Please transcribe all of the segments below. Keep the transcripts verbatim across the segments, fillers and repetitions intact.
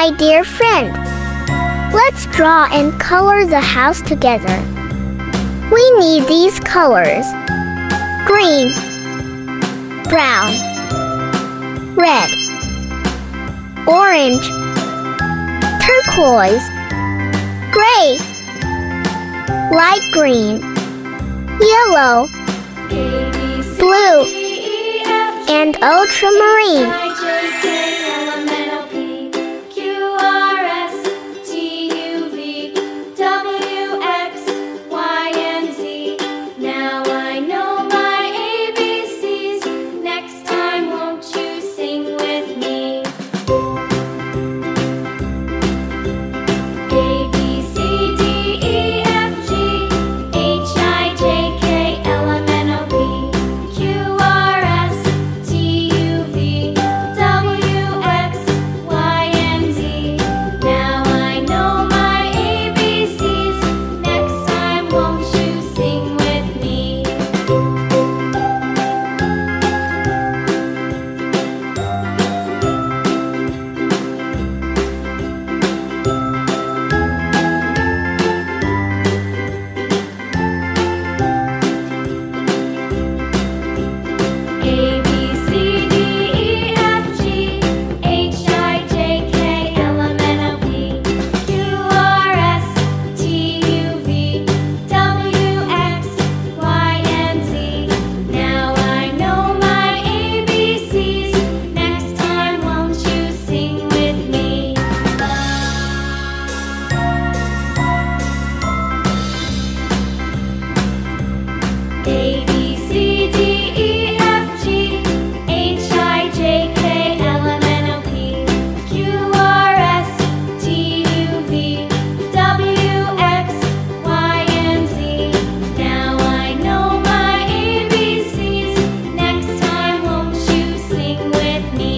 my dear friend. Let's draw and color the house together. We need these colors: green, brown, red, orange, turquoise, gray, light green, yellow, blue, and ultramarine. Now I know my A B Cs. Next time, won't you sing with me? A, B, C, D, E, F, G, H, I, J, K, L, M, N, O, P, Q, R, S, T, U, V, W, X, Y, and Z. Now I know my A B Cs. Next time, won't you sing with me? A, B, C, D, E, F, G, H, I, J, K, L, M, N, O, P, Q, R, S, T, U, V, W, X, Y, and Z. Now I know my A B Cs. Next time, won't you sing with me? A, B, C, D, E, F, G, H, I, J, K, L, M, N, O, P, Q, R, S, T, U, V, W, X, Y, and Z. Now I know my A B Cs. Next time, won't you sing with me?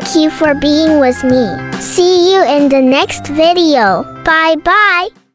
Thank you for being with me. See you in the next video. Bye bye.